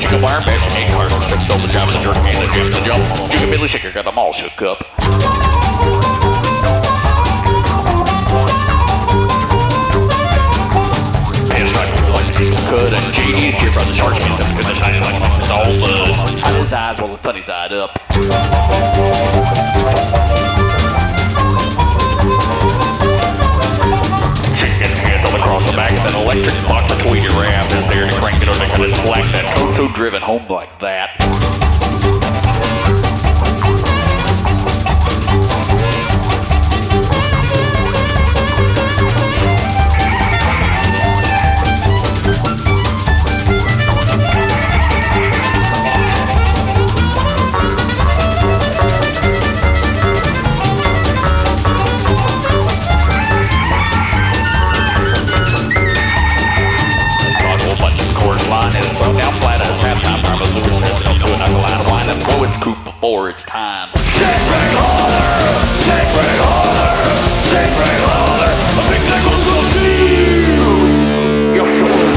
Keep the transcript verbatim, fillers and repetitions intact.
Chicken wire, bashing eight cars, chips, stole the job, and the jerk, and the jam, the jump. Chicken Billy Shaker got them all shook up. It's like like people could, and J D's here from the sharks, and them because I like it's all the on his eyes while the sunny side up. Chicken hands all across the back of an electric box of Tweety Ram is there to crank it on the kind of black that so driven home like that. Before it's time. Shake, break, holler! Shake, break, holler! Shake, break, holler! A big nickel's gonna see you! You're so